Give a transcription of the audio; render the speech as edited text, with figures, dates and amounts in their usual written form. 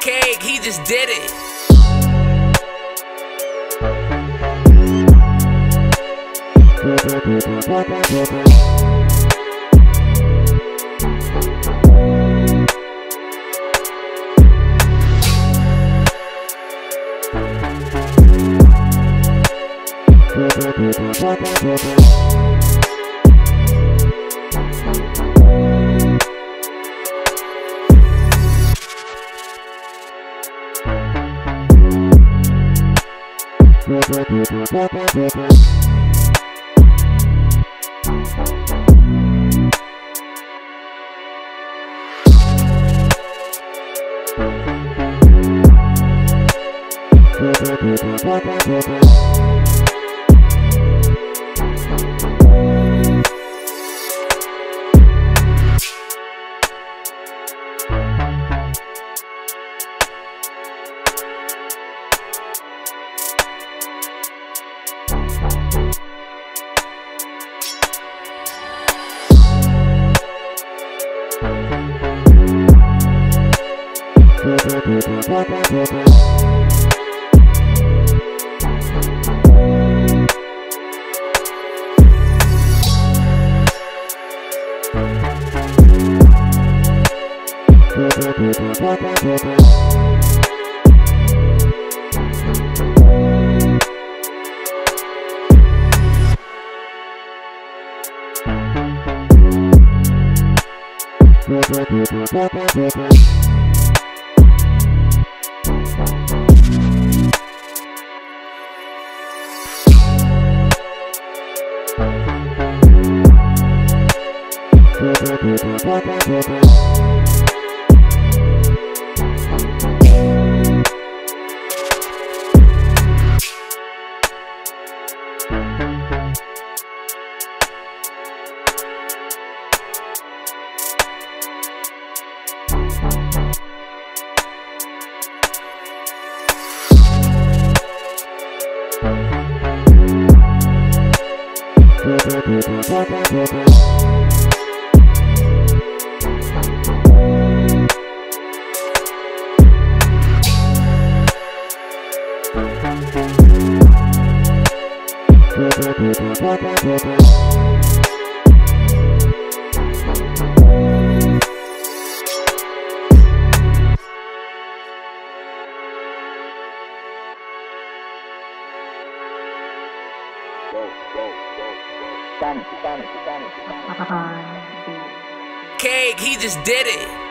Kayg, he just did it. Kayg, he just did it.